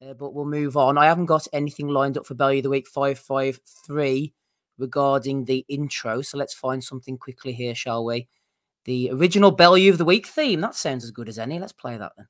but we'll move on. I haven't got anything lined up for Bellew of the Week 553 regarding the intro, so let's find something quickly here, shall we? The original Bellew of the Week theme. That sounds as good as any. Let's play that then.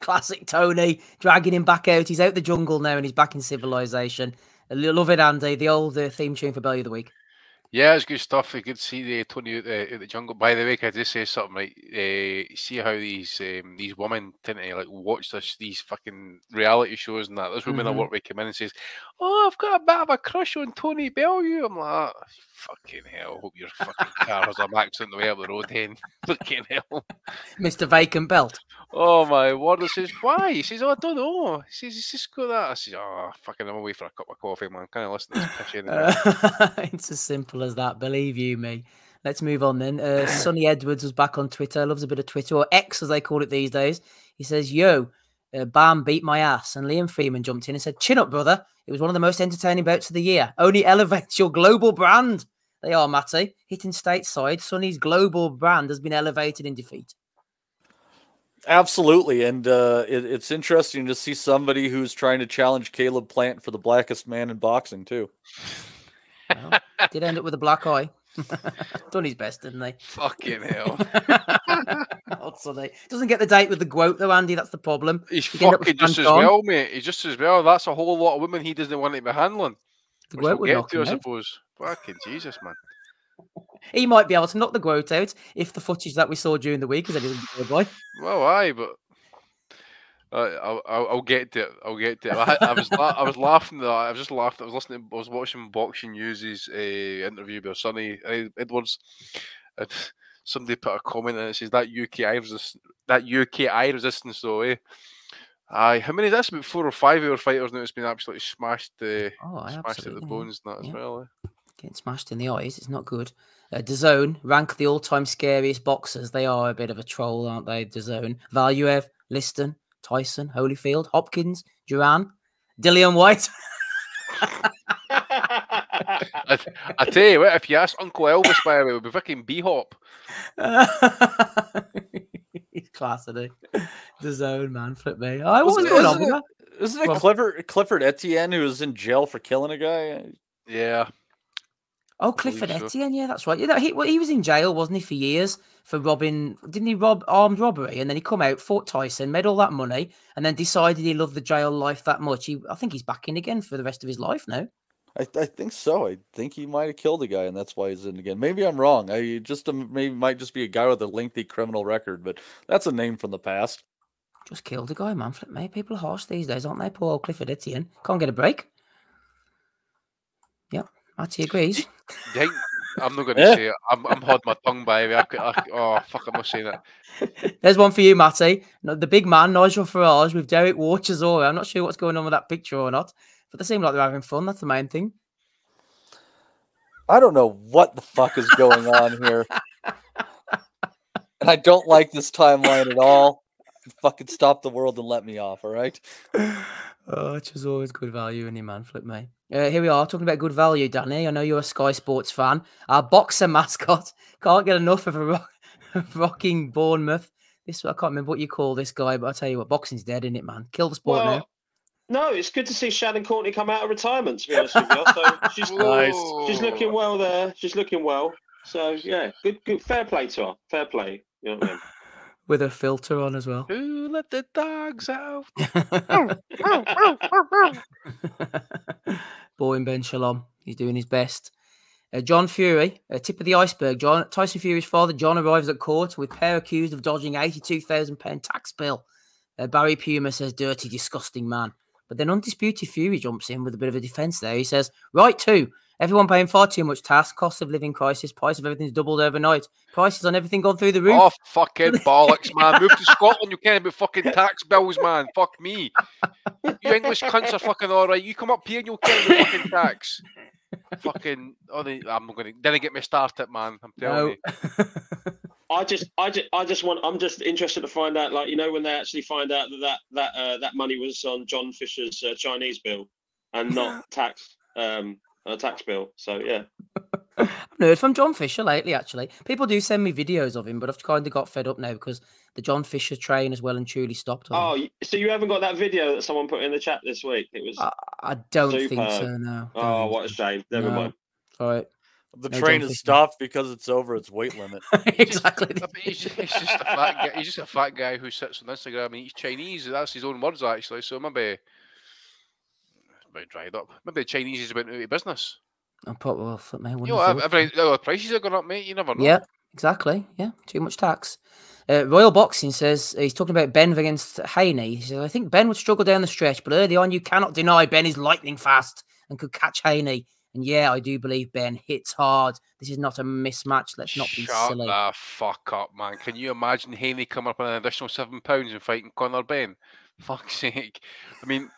Classic Tony, dragging him back out. He's out the jungle now and he's back in civilization. I love it, Andy. The old theme tune for Bellew of the Week. Yeah, it's good stuff. You could see the Tony out the jungle. By the way, can I just say something? Like, see how these women tend to like watch these fucking reality shows and that. There's women I work with come in and says, "Oh, I've got a bit of a crush on Tony Bellew." I'm like, oh, fucking hell! Hope your fucking car has a accident the way up the road, hen. Fucking hell, Mr. Vacant Belt. Oh my word! He says, "Why?" He says, "Oh, I don't know." He says, "He's just got that." I says, "Oh, fucking, I'm away for a cup of coffee, man. Can I listen to this pitch anyway?" It's as simple as that. Believe you me. Let's move on then. Sonny Edwards was back on Twitter. Loves a bit of Twitter, or X as they call it these days. He says, "Yo, Bam beat my ass," and Liam Freeman jumped in and said, "Chin up, brother. It was one of the most entertaining bouts of the year. Only elevates your global brand." They are, Matty. Hitting stateside, Sonny's global brand has been elevated in defeat. Absolutely, and it's interesting to see somebody who's trying to challenge Caleb Plant for the blackest man in boxing, too. Well, did end up with a black eye. Done his best, didn't they? Fucking hell. Doesn't get the date with the quote, though, Andy. That's the problem. He's fucking just as well, mate. He's just as well. That's a whole lot of women he doesn't want to be handling. The quote would knock him out, I suppose. Fucking Jesus, man. He might be able to knock the quote out if the footage that we saw during the week is anything to go by. Well, aye, but I'll get to it. I'll get to it. I was laughing at that. I was just laughing. I was listening. I was watching Boxing News' interview with Sonny Edwards. And somebody put a comment and it says that UKI resistance. That UKI resistance, though. Eh? Aye, how many? That's about 4 or 5 hour fighters now. It's been absolutely smashed. Smashed at the bones and that as well. Eh? Getting smashed in the eyes. It's not good. DAZN rank the all-time scariest boxers. They are a bit of a troll, aren't they? DAZN, Valuev, Liston, Tyson, Holyfield, Hopkins, Duran, Dillian White. I tell you what, if you ask Uncle Elvis, by the way, it would be fucking B-Hop. He's class, isn't he? DAZN, man, flip me. Isn't it Clifford Etienne who was in jail for killing a guy? Yeah. Oh, Clifford Etienne, yeah, that's right. You know, he was in jail, wasn't he, for years for robbing? Didn't he rob armed robbery? And then he come out, fought Tyson, made all that money, and then decided he loved the jail life that much. I think he's back in again for the rest of his life now. I think so. I think he might have killed a guy, and that's why he's in again. Maybe I'm wrong. I just maybe might just be a guy with a lengthy criminal record, but that's a name from the past. Just killed a guy, man. Flip me. People are harsh these days, aren't they? Poor old Clifford Etienne can't get a break. Yep. Matty agrees. I'm not going to say it. I'm holding my tongue, baby. Oh, fuck, I must say that. There's one for you, Matty. The big man, Nigel Farage, with Derek Warchazora. I'm not sure what's going on with that picture or not, but they seem like they're having fun. That's the main thing. I don't know what the fuck is going on here. And I don't like this timeline at all. Fucking stop the world and let me off, all right? Oh, which is always good value in your man, flip me. Here we are, talking about good value, Danny. I know you're a Sky Sports fan. Our boxer mascot can't get enough of a rocking Bournemouth. I can't remember what you call this guy, but I'll tell you what, boxing's dead, isn't it, man? Kill the sport now. No, it's good to see Shannon Courtenay come out of retirement, to be honest with you. So she's looking well there. She's looking well. So, yeah, good, fair play to her. Fair play. You know what I mean? with a filter on as well. Who let the dogs out? Boring Ben Shalom. He's doing his best. John Fury, tip of the iceberg. Tyson Fury's father, John, arrives at court with pair accused of dodging £82,000 tax bill. Barry Puma says, dirty, disgusting man. But then Undisputed Fury jumps in with a bit of a defence there. He says, right too. Everyone paying far too much tax. Cost of living crisis. Price of everything's doubled overnight. Prices on everything gone through the roof. Oh, fucking bollocks, man. Move to Scotland. You can't about fucking tax bills, man. Fuck me. You English cunts are fucking all right. You come up here and you'll care about fucking tax. Fucking, I'm gonna. Then I get me started, man. I'm telling you. I'm just interested to find out, like, you know, when they actually find out that money was on John Fisher's Chinese bill and not tax, a tax bill. So yeah, I've heard from John Fisher lately. Actually, people do send me videos of him, but I've kind of got fed up now because the John Fisher train has well and truly stopped. Oh, so you haven't got that video that someone put in the chat this week? It was. I don't think so. No. Oh, what a shame. Never mind. All right. The train has stopped because it's over its weight limit. Exactly. He's just a fat guy. He's just a fat guy who sits on Instagram and eats Chinese. That's his own words, actually. So maybe it's about dried up. Maybe the Chinese is about to do business. I probably will. You know, the prices are going up, mate. You never know. Yeah, exactly. Yeah, too much tax. Royal Boxing says he's talking about Ben against Haney. He says, I think Ben would struggle down the stretch, but early on, you cannot deny Ben is lightning fast and could catch Haney. And yeah, I do believe Ben hits hard. This is not a mismatch. Let's not be silly. Shut the fuck up, man. Can you imagine Haney coming up on an additional £7 and fighting Connor Ben? Fuck's sake. I mean,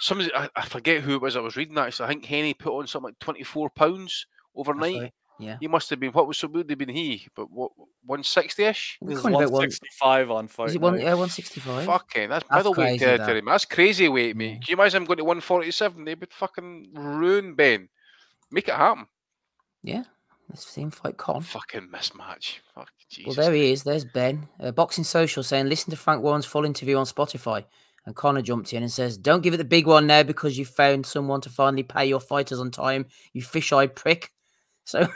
somebody, I forget who it was I was reading that. So I think Haney put on something like 24 pounds overnight. Right. Yeah. He must have been, what was so good? They've been he, but what, 160-ish? 165 on fight. Is it one, yeah, 165. Fucking, that's middleweight territory, man. That's crazy weight, mate. Can you imagine him going to 147? They would fucking ruin Ben. Make it happen. Yeah. Let's see him fight Con. Fucking mismatch. Fuck, Jesus. Well, there he is. There's Ben. Boxing Social saying, listen to Frank Warren's full interview on Spotify. And Connor jumped in and says, don't give it the big one now because you found someone to finally pay your fighters on time, you fish-eyed prick. So,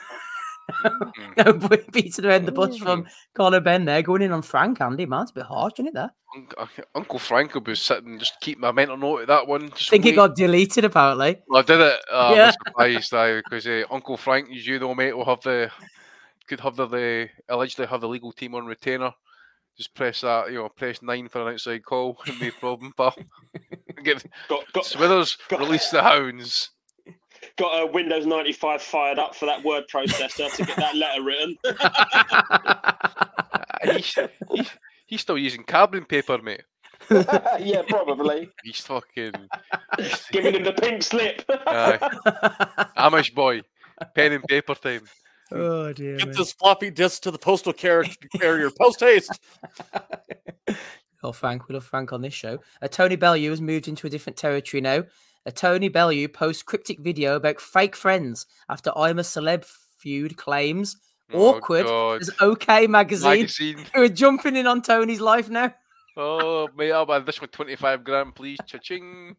no beats around the bush from Connor Ben there, going in on Frank, Andy, man. It's a bit harsh, isn't it, there? Uncle Frank will be sitting, just keep my mental note of that one. Just I think wait. It got deleted, apparently. Well, I did it. Yeah. I was surprised, because Uncle Frank, as you know, mate, will have the, allegedly have the legal team on retainer. Just press that, you know, press 9 for an outside call. No problem, pal. Smithers, release the hounds. Got a Windows 95 fired up for that word processor to get that letter written. He's still using carbon paper, mate. Yeah, probably. He's fucking... giving him the pink slip. Amish boy. Pen and paper time. Oh dear! Get this floppy disk to the postal carrier. Post haste. Oh, Frank, we love Frank on this show. Tony Bellew has moved into a different territory now. Tony Bellew posts cryptic video about fake friends after I'm a Celeb feud claims. Oh, awkward. God. There's OK magazine. We're jumping in on Tony's life now. Oh, mate, I'll buy this one 25 grand, please. Cha-ching.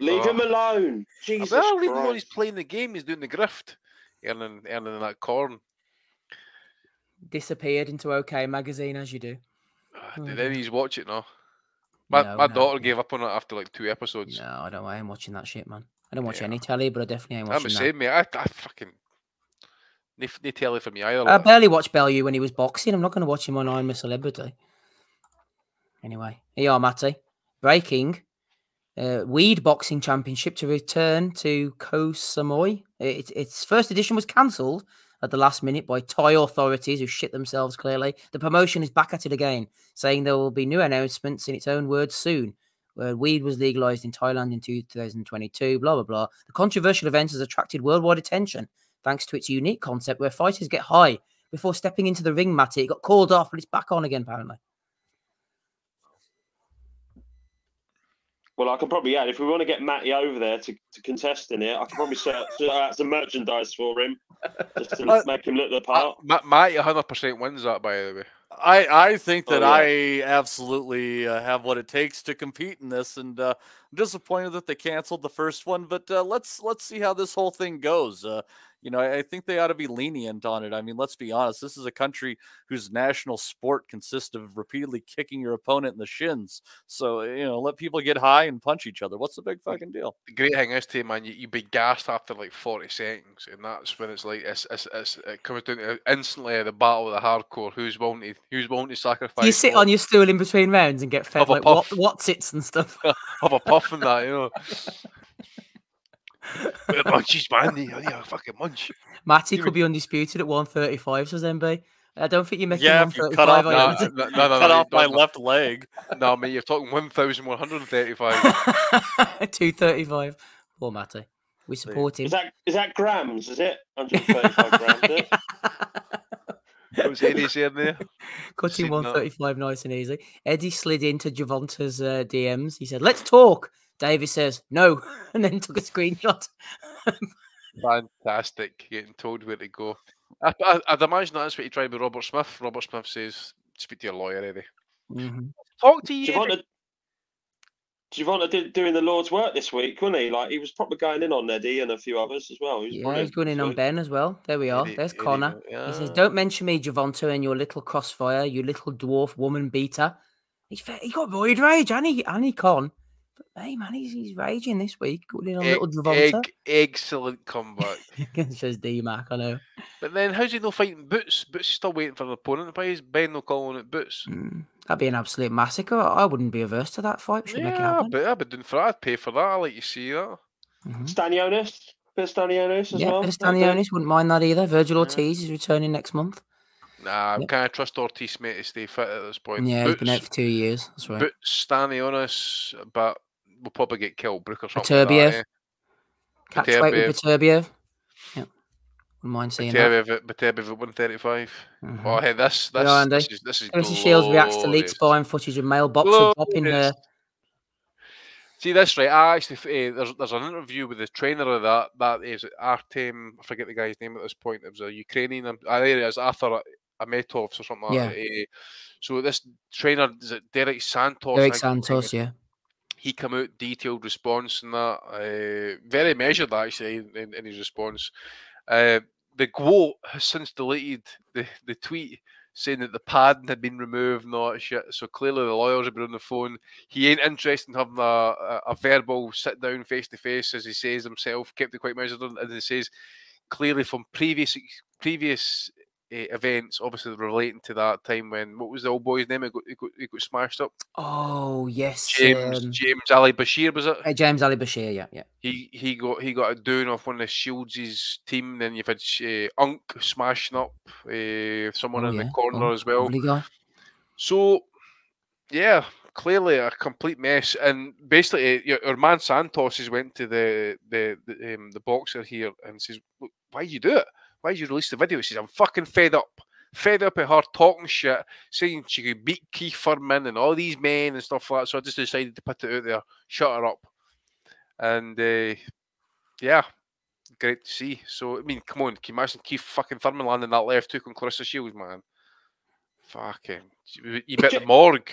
Leave him alone. Jesus Christ. Leave him alone. He's playing the game. He's doing the grift. Earning that corn. Disappeared into OK Magazine, as you do. Did anybody's watch it now? My daughter gave up on it after like 2 episodes. No, I don't. I ain't watching that shit, man. I don't watch any telly, but I definitely ain't watching that. I'm the same, mate. I fucking... They telly for me either. I barely watched Bellew when he was boxing. I'm not going to watch him on I'm a Celebrity. Anyway, here you are, Matty. Breaking... Weed Boxing Championship to return to Koh Samui. Its first edition was cancelled at the last minute by Thai authorities who shit themselves clearly. The promotion is back at it again, saying there will be new announcements in its own words soon. Weed was legalised in Thailand in 2022, blah, blah, blah. The controversial event has attracted worldwide attention thanks to its unique concept where fighters get high before stepping into the ring, Matty. It got called off, but it's back on again, apparently. Well, I can probably add, if we want to get Matty over there to contest in it, I can probably search out some merchandise for him just to make him look the part. Matty 100% wins that, by the way. I think that I absolutely have what it takes to compete in this, and I'm disappointed that they canceled the first one, but let's see how this whole thing goes. You know, I think they ought to be lenient on it. I mean, let's be honest. This is a country whose national sport consists of repeatedly kicking your opponent in the shins. So, you know, let people get high and punch each other. What's the big fucking deal? The great thing is, too, man, you'd be gassed after like 40 seconds. And that's when it's like, it comes down to instantly the battle of the hardcore. Who's willing to sacrifice? You sit on your stool in between rounds and get fed like Watsits and stuff. Have a puff and that, you know. Munchies, man. Yeah, fucking munch. Matty could be undisputed at 135, says MB. I don't think you're making 135. Yeah, cut off my left leg. No, mate, you're talking 1,135. 235. Poor Matty. We support him. Is that grams, is it? 135 grams, is it? What was Eddie's in there? Cutting 135 nice and easy. Eddie slid into Gervonta's DMs. He said, "Let's talk." Davis says, "No," and then took a screenshot. Fantastic. Getting told where to go. I'd imagine that's what he tried with Robert Smith. Robert Smith says, "Speak to your lawyer, Eddie." Mm-hmm. Talk to you. Gervonta did doing the Lord's work this week, wasn't he? Like, he was probably going in on Eddie and a few others as well. He was going in on Ben as well. There we are. There's Eddie, Connor. Yeah. He says, "Don't mention me, Gervonta, and your little crossfire, you little dwarf woman beater." He got roid rage, and he con. But, hey, man, he's raging this week. Going in on little Gervonta. Excellent comeback. Says D-Mac, I know. But then, how's he not fighting Boots? Boots is still waiting for the opponent. Why is Ben not calling it Boots? Mm. That'd be an absolute massacre. I wouldn't be averse to that fight. Should make it happen. Yeah, I'd be doing for that. I'd pay for that. I like you see that. Mm-hmm. Stanionis as well. Stanionis wouldn't mind that either. Virgil Ortiz is returning next month. Nah, I'm kind of trust Ortiz, mate, to stay fit at this point. Yeah, Boots, he's been out for 2 years. That's right. Boots, Stanionis, but we'll probably get killed. Brook or something. Beterbiev. Like that, eh? Catchweight with Beterbiev. Yeah. Wouldn't mind seeing that. Beterbiev at 135. Mm-hmm. Oh, hey, this is Harrison Shields reacts to leaked spying footage of male boxer popping her. See, that's right. I actually there's an interview with the trainer of that. That is Artem. I forget the guy's name at this point. It was a Ukrainian. There it is, Arthur Ametovs or something like that. So this trainer, is it Derek Santos? Derek Santos, yeah. He came out detailed response and that. Very measured actually in his response. The quote has since deleted the tweet saying that the padding had been removed and all that shit. So clearly the lawyers have been on the phone. He ain't interested in having a verbal sit down face to face, as he says himself, kept it quite measured. And he says clearly from previous events, obviously relating to that time when, what was the old boy's name? He got smashed up. Oh yes, James Ali Bashir, was it? James Ali Bashir, yeah. He got a doing off one of Shields' team. Then you've had Unk smashing up someone in the corner as well. So yeah, clearly a complete mess. And basically, your man Santos has went to the boxer here and says, "Why do you do it? Why did you release the video?" He says, "I'm fucking fed up. Fed up at her talking shit, saying she could beat Keith Thurman and all these men and stuff like that. So I just decided to put it out there. Shut her up." And, yeah, great to see. So, I mean, come on. Can you imagine Keith fucking Thurman landing that left hook on Clarissa Shields, man? Fucking. You bet the morgue.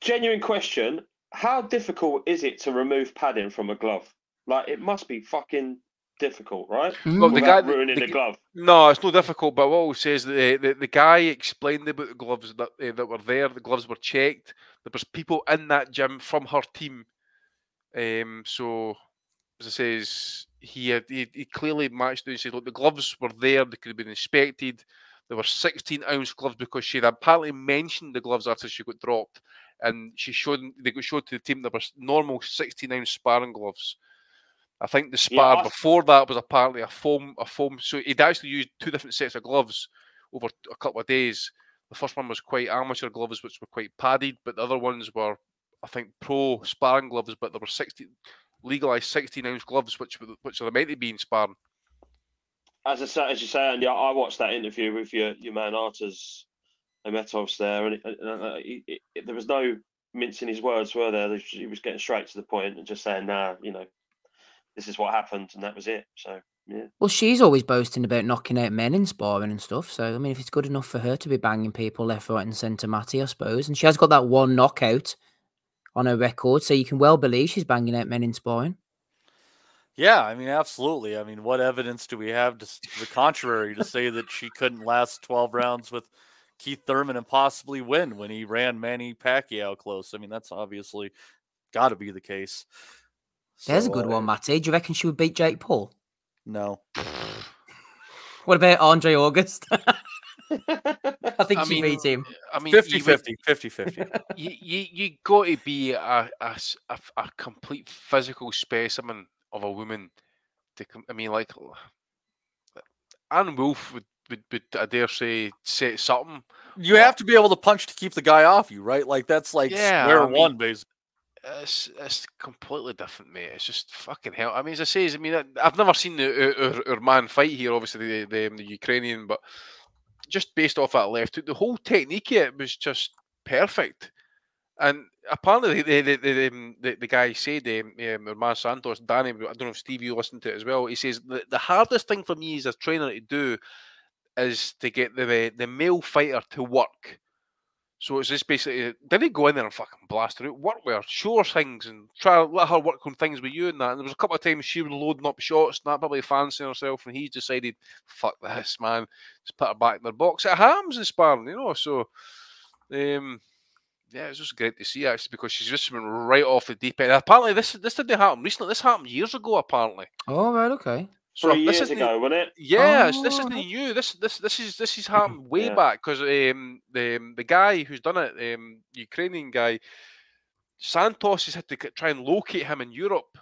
Genuine question. How difficult is it to remove padding from a glove? Like, it must be fucking difficult, right? Look, the guy ruining the glove. No, it's no difficult. But what we say is the guy explained about the gloves that were there. The gloves were checked. There was people in that gym from her team. So as I says, he clearly matched. And said, "Look, the gloves were there. They could have been inspected. There were 16-ounce gloves because she had apparently mentioned the gloves after she got dropped, and they got showed to the team there were normal 16-ounce sparring gloves." I think the spar before that was apparently a foam. So he'd actually used two different sets of gloves over a couple of days. The first one was quite amateur gloves, which were quite padded, but the other ones were, I think, pro sparring gloves. But there were legalized 16-ounce gloves, which are meant to be in sparring. As you say, and yeah, I watched that interview with your man Arthur's Ametovs there, and there was no mincing his words, were there? He was getting straight to the point and just saying, "Nah, you know, this is what happened," and that was it. So, yeah. Well, she's always boasting about knocking out men in sparring and stuff. So, I mean, if it's good enough for her to be banging people left, right, and centre, Matty, I suppose. And she has got that one knockout on her record. So you can well believe she's banging out men in sparring. Yeah, I mean, absolutely. I mean, what evidence do we have to the contrary to say that she couldn't last 12 rounds with Keith Thurman and possibly win when he ran Manny Pacquiao close? I mean, that's obviously got to be the case. There's a good one, Matty. Do you reckon she would beat Jake Paul? No. What about Andre August? I think she beat him. I mean, 50-50. You got to be a complete physical specimen of a woman. Like Ann Wolf would I dare say say something. You have to be able to punch to keep the guy off you, right? Like that's like square one, basically. It's completely different, mate. It's just fucking hell. I mean, as I say, I've never seen our man fight here. Obviously, the Ukrainian, but just based off that left hook, the whole technique of it was just perfect. And apparently, the guy said, Herman Santos, Danny, I don't know if Steve, you listened to it as well. He says, the hardest thing for me as a trainer to do is to get the male fighter to work. So it's just basically, didn't go in there and fucking blast her out, work with her, show her things and try to let her work on things with you and that. And there was a couple of times she was loading up shots and that, probably fancying herself, and he decided, fuck this, man. Just put her back in their box. It happens in sparring, you know, so... yeah, it's just great to see, actually, because she's just been right off the deep end. Apparently, this didn't happen recently. This happened years ago, apparently. Oh, right, okay. So years ago, wasn't it? Yes, this isn't new. This is happened way back, because the guy who's done it, Ukrainian guy, Santos has had to try and locate him in Europe.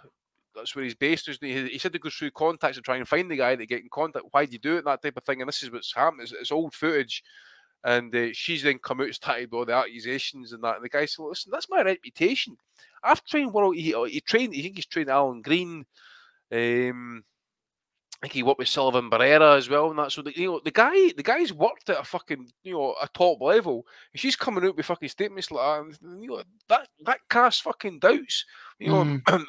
That's where he's based. He said to go through contacts and try and find the guy to get in contact. Why do you do it? That type of thing. And this is what's happened. It's old footage. And she's then come out and started all the accusations and that. And the guy said, listen, that's my reputation. I've trained world. He trained, I think he's trained Alan Green. I think he worked with Sullivan Barrera as well. And that. So, the guy's worked at a fucking, a top level. And she's coming out with fucking statements like that. And, that casts fucking doubts.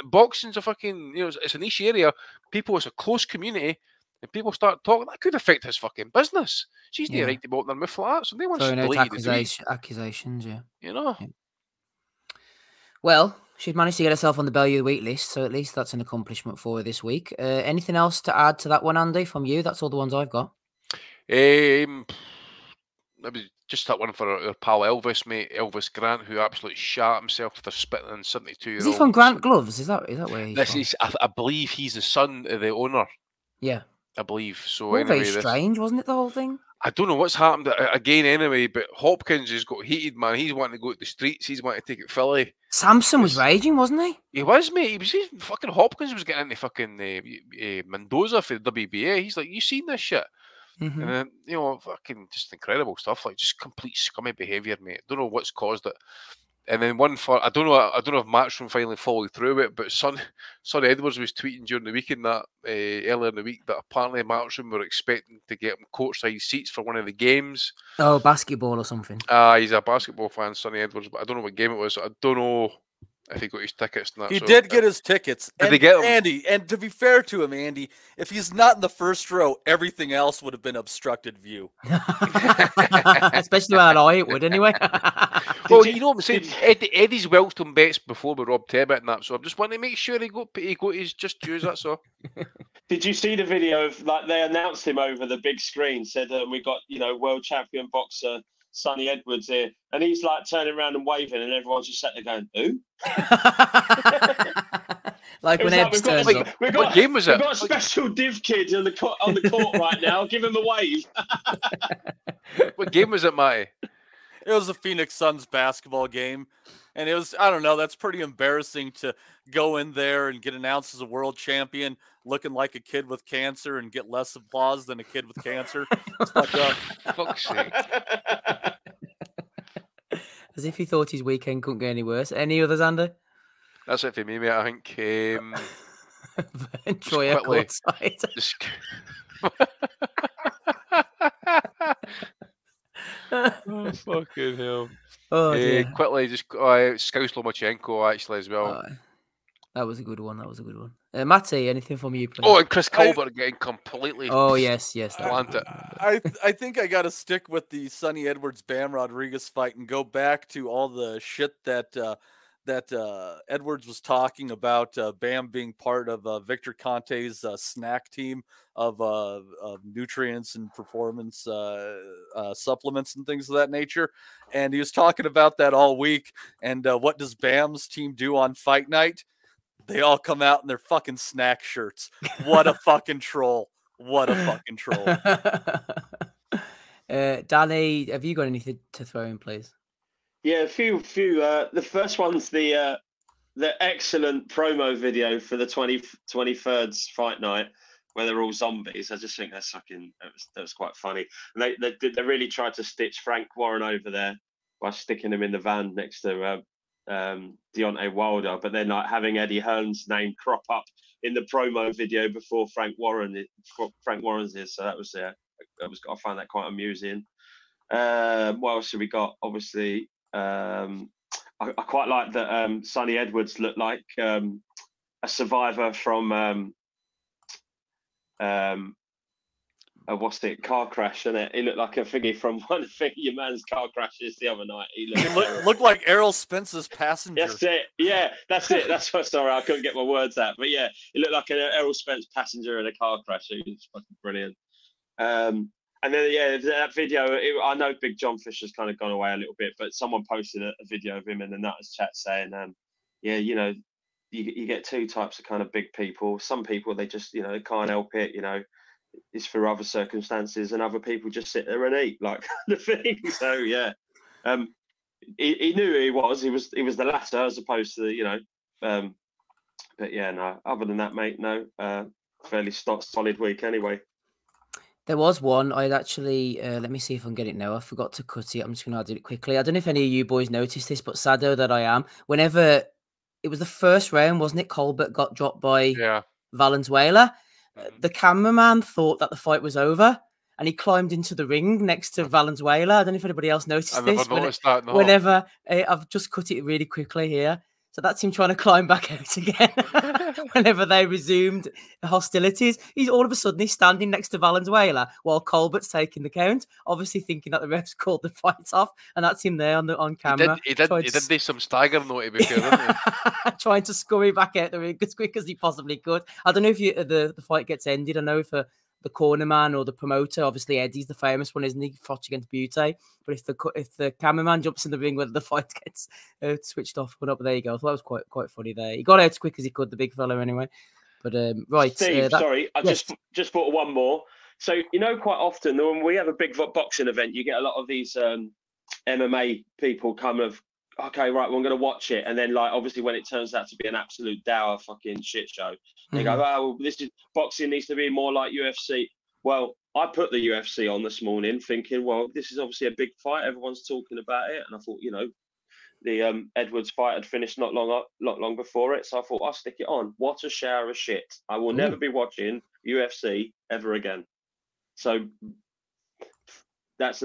Boxing's a fucking, it's a niche area. People, it's a close community. And people start talking, that could affect his fucking business. She's not right to bottom their mouth like that, so they want to accusations, yeah. You know? Yeah. Well, she's managed to get herself on the Bellew Week list, so at least that's an accomplishment for her this week. Anything else to add to that one, Andy, from you? That's all the ones I've got. Maybe just that one for our pal Elvis, mate. Elvis Grant, who absolutely shot himself after spitting on 72-year-old. Is he from Grant Gloves? Is that where he's from? I believe he's the son of the owner. Yeah. I believe so. Well, anyway, very strange, wasn't it? The whole thing. I don't know what's happened again. Anyway, but Hopkins has got heated, man. He's wanting to go to the streets. He's wanting to take it Philly. Samson was raging, wasn't he? He was, mate. He was. Fucking Hopkins was getting into fucking Mendoza for the WBA. He's like, you seen this shit? And then, fucking just incredible stuff. Like just complete scummy behaviour, mate. Don't know what's caused it. And then one for I don't know if Matchroom finally followed through it, but Sonny Edwards was tweeting during the weekend that earlier in the week that apparently Matchroom were expecting to get him courtside seats for one of the games. Oh, basketball or something. He's a basketball fan, Sonny Edwards, but I don't know what game it was. So I don't know if he got his tickets. And that he did get his tickets. Did they get them? Andy, and to be fair to him, Andy, if he's not in the first row, everything else would have been obstructed view. Especially how I would anyway. Well, you know what I'm saying. Eddie's welcome bets before with Rob Tebbit and that, so I'm just wanting to make sure he got his just dues. That's all. Did you see the video of like they announced him over the big screen? Said we got world champion boxer Sonny Edwards here, and he's like turning around and waving, and everyone's just sat there going, "Who?" Like when Ed turns up. What game was it? We've got a special div kid on the court right now. Give him a wave. What game was it, Matty? It was the Phoenix Suns basketball game, and it was, I don't know, that's pretty embarrassing to go in there and get announced as a world champion looking like a kid with cancer and get less applause than a kid with cancer. It's fucked up. Fuck's sake. As if he thought his weekend couldn't get any worse. Any others, Andy? That's it for me, mate. I think... Troy Airport side. Oh, fucking hell. Oh, dear. Quickly, just Scouse Lomachenko, actually, as well. That was a good one. Matty, anything from you, please? Oh, and Chris Colbert getting completely... Oh, yes. I think I got to stick with the Sonny Edwards-Bam Rodriguez fight and go back to all the shit that that Edwards was talking about Bam being part of Victor Conte's snack team of nutrients and performance supplements and things of that nature. And he was talking about that all week. And what does Bam's team do on fight night? They all come out in their fucking snack shirts. What a fucking troll. What a fucking troll. Danny, have you got anything to throw in, please? Yeah, a few. The first one's the excellent promo video for the 23rd's fight night where they're all zombies. I just think that's fucking, that was quite funny. And they really tried to stitch Frank Warren over there by sticking him in the van next to Deontay Wilder, but then like having Eddie Hearn's name crop up in the promo video before Frank Warren's is. So that was I found that quite amusing. What else have we got? Obviously, I quite like that Sonny Edwards looked like a survivor from car crash, and it looked like a figgy from one thing your man's car crashes the other night. He looked like Errol Spence's passenger. That's it. Yeah, that's it. That's what. Sorry, I couldn't get my words out. But yeah, it looked like an Errol Spence passenger in a car crash. It was fucking brilliant. And then yeah, that video. I know Big John Fisher's kind of gone away a little bit, but someone posted a video of him in the Nutters chat saying, yeah, you know, you get two types of kind of big people. Some people they just they can't help it, It's for other circumstances, and other people just sit there and eat like the thing. So yeah, he knew who he was. He was the latter as opposed to the But yeah, no. Other than that, mate, no. Fairly solid week anyway. There was one I'd actually let me see if I can get it now. I forgot to cut it. I'm just going to add it quickly. I don't know if any of you boys noticed this, but sadder that I am. Whenever it was the first round, wasn't it? Colbert got dropped by Valenzuela. The cameraman thought that the fight was over, and he climbed into the ring next to Valenzuela. I don't know if anybody else noticed that. No. Whenever I've just cut it really quickly here, so that's him trying to climb back out again. Whenever they resumed the hostilities, he's all of a sudden standing next to Valenzuela while Colbert's taking the count, obviously thinking that the refs called the fight off, and that's him there on camera. He did do some staggering though, to be fair, didn't he? Trying to scurry back out the ring as quick as he possibly could. I don't know if the fight gets ended. I know for the corner man or the promoter, obviously Eddie's the famous one, isn't he? Fought against Butte. But if the cameraman jumps in the ring, whether the fight gets switched off or not, but there you go. I thought that was quite funny there. He got out as quick as he could, the big fella anyway. But right, Steve, sorry, I just bought one more. So quite often when we have a big boxing event, you get a lot of these MMA people kind of, okay, right, well, I'm going to watch it. And then, like, obviously, when it turns out to be an absolute dour fucking shit show, they go, oh, well, boxing needs to be more like UFC. Well, I put the UFC on this morning thinking, well, this is obviously a big fight. Everyone's talking about it. And I thought, the Edwards fight had finished not long before it. So I thought, I'll stick it on. What a shower of shit. I will never be watching UFC ever again. So that's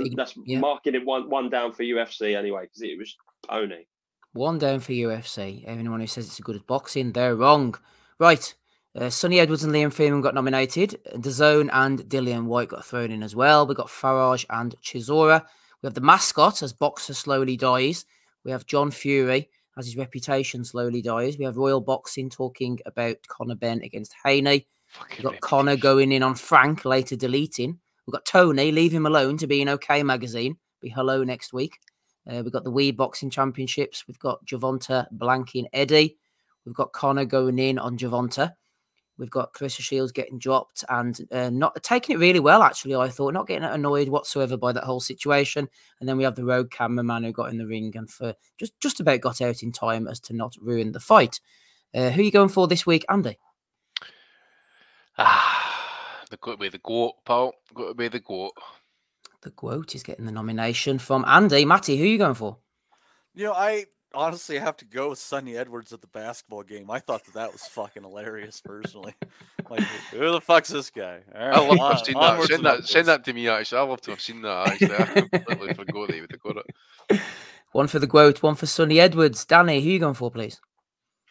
marking it one down for UFC anyway, because it was... Only one down for UFC. Anyone who says it's as good as boxing, they're wrong. Right, Sonny Edwards and Liam Freeman got nominated. DAZN and Dillian White got thrown in as well. We got Farage and Chisora. We have the mascot as Boxer slowly dies. We have John Fury as his reputation slowly dies. We have Royal Boxing talking about Connor Ben against Haney. We've got Connor going in on Frank, later deleting. We've got Tony, leave him alone, to be in OK Magazine. Be hello next week. We've got the Wii Boxing Championships. We've got Gervonta blanking Eddie. We've got Connor going in on Gervonta. We've got Clarissa Shields getting dropped and not taking it really well, actually, I thought. Not getting annoyed whatsoever by that whole situation. And then we have the rogue cameraman who got in the ring and for just about got out in time as to not ruin the fight. Who are you going for this week, Andy? They've got to be the goat, pal. Got to be the goat. The quote is getting the nomination from Andy. Matty, who are you going for? I honestly have to go with Sonny Edwards at the basketball game. I thought that was fucking hilarious, personally. Like, who the fuck's this guy? All right, I love to have seen that. Send that to me, actually. I love to have seen that, actually. I completely forgot that he would have got it. One for the quote, one for Sonny Edwards. Danny, who are you going for, please?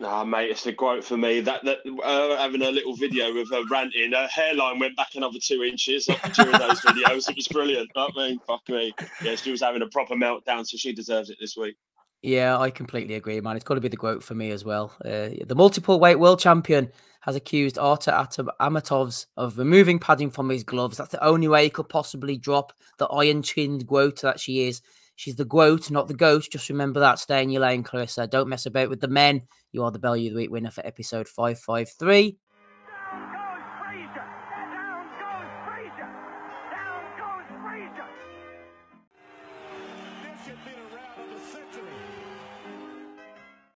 Nah, mate, it's the quote for me. Having a little video with her ranting, her hairline went back another 2 inches during those videos. It was brilliant. I mean, fuck me. Yeah, she was having a proper meltdown, so she deserves it this week. Yeah, I completely agree, man. It's got to be the GOAT for me as well. The multiple weight world champion has accused Arthur Ametovs of removing padding from his gloves. That's the only way he could possibly drop the iron-chinned GOAT that she is. She's the GOAT, not the GOAT. Just remember that. Stay in your lane, Clarissa. Don't mess about with the men. You are the Bellew of the Week winner for episode 553.